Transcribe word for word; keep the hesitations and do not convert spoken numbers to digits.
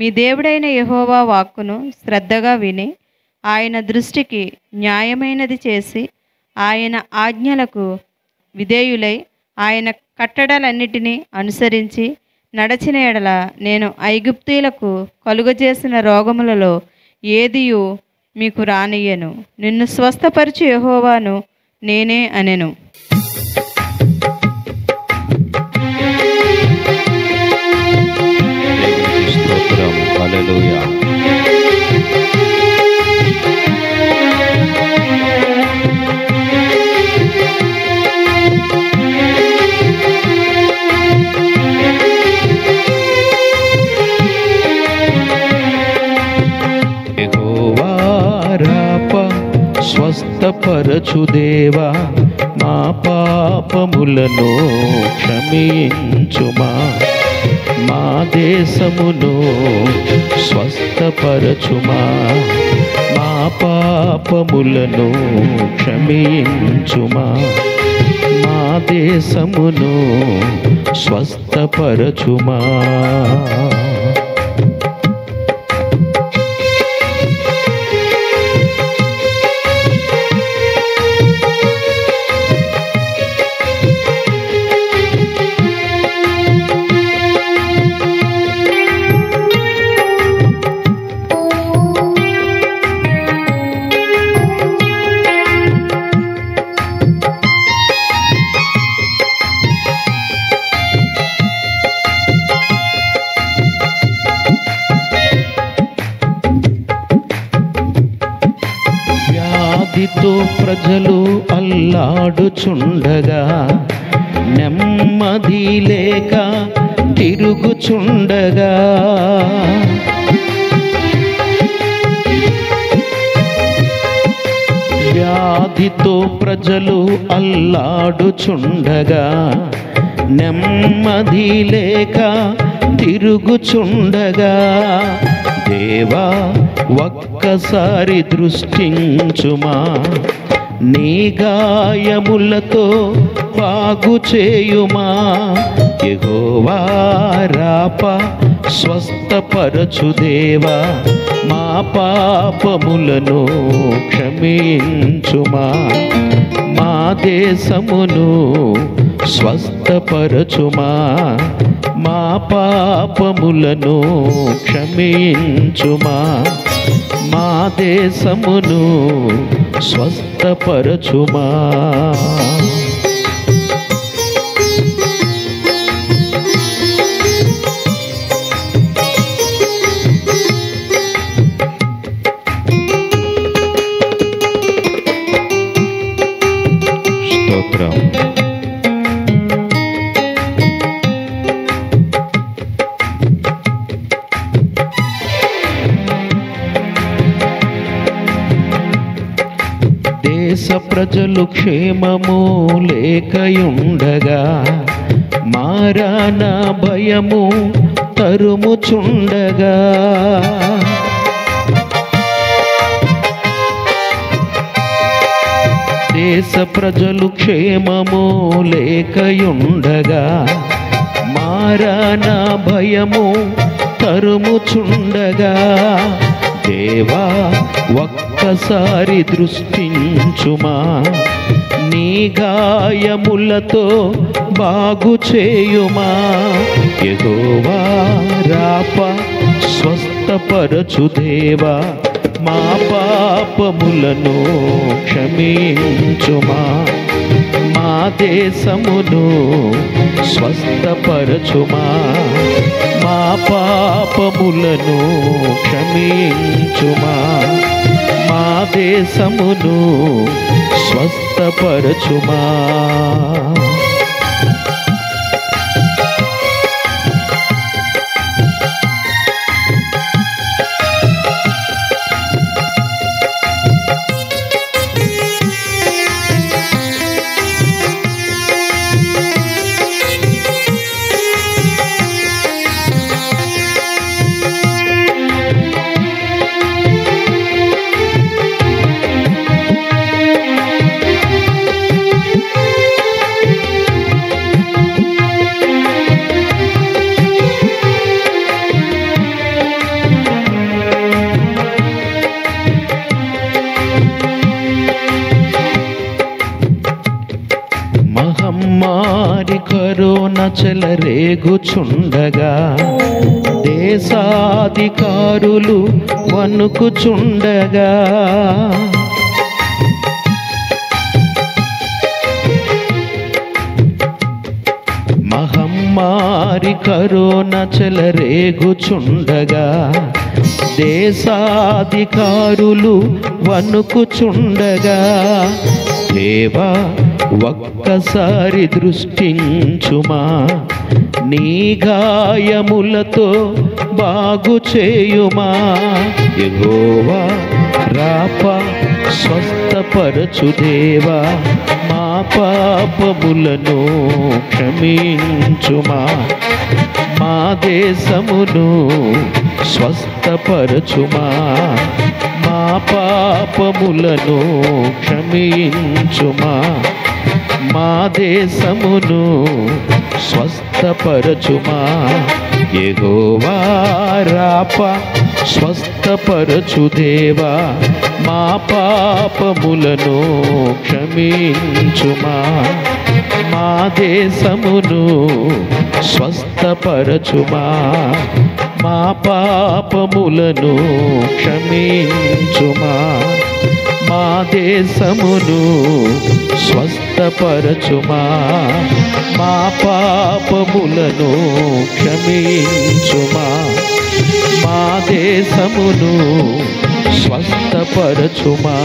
మీ దేవుడైన యెహోవా వాక్కును శ్రద్ధగా విని ఆయన దృష్టికి న్యాయమైనది చేసి ఆయన ఆజ్ఞలకు విధేయులై ఆయన కట్టడలన్నిటినీ అనుసరించి నడచిన ఎడల నేను ఐగుప్తీయులకు కలుగజేసిన రోగములలో ఏదియూ మీకు రానియ్యను. నిన్ను స్వస్థపరచు యెహోవాను నేనే అనెను. హల్లెలూయా. యెహోవా రాపా స్వస్థపరచు దేవా మా పాపములను క్షమించుమా మా దేశమును స్వస్థపరచుమా మా పాపములను క్షమించుమా మా దేశమును స్వస్థపరచుమా. ప్రజలు అల్లాడుచుండగా నెమ్మది లేక తిరుగుచుండగా వ్యాధితో ప్రజలు అల్లాడుచుండగా నెమ్మది లేక తిరుగుచుండగా దేవా ఒక్కసారి దృష్టించుమా నీ గాయములతో బాగుచేయుమా. యెహోవా రాపా స్వస్థపరచు దేవా మా పాపములను క్షమించుమా మా దేశమును స్వస్థపరచుమా మా పాపములను క్షమించుమా మా దేశమును స్వస్థపరచుమా. ప్రజలు క్షేమము లేకయుండగా మారాన భయము తరుముచుండగా దేశ ప్రజలు క్షేమము లేకయుండగా మారాన భయము తరుముచుండగా దేవా ఒక్కసారి దృష్టించుమా నీ గాయములతో బాగుచేయుమా. యెహోవా రాపా స్వస్థపరచు దేవా మా పాపములను క్షమించుమా మా దేశమును స్వస్థపరచుమా మా పాపములను క్షమించుమా మా దేశమును స్వస్థపరచుమా. చెలరేగుచుండగా దేశాధికారులు వణుకుచుండగా మహమ్మారి కరోనా చెలరేగుచుండగా దేశాధికారులు వణుకుచుండగా దేవా ఒక్కసారి దృష్టించుమా నీ గాయములతో బాగు చేయుమా యెహోవా రాపా స్వస్థపరచు దేవా మా పాపములను క్షమించుమా మా దేశమును స్వస్థపరచుమా మా పాపములను క్షమించుమా మా దేశమును స్వస్థపరచుమా యెహోవా రాపా స్వస్థపరచు దేవా మా పాపములను క్షమించుమా మా దేశమును స్వస్థపరచుమా మా పాపములను క్షమించుమా మా దేశమును స్వస్థపరచుమా మా పాపములను క్షమించుమా మా దేశమును స్వస్థపరచుమా.